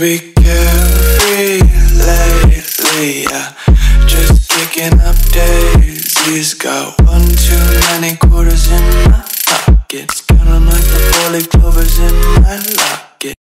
be carefree lately, yeah. Just picking up daisies, go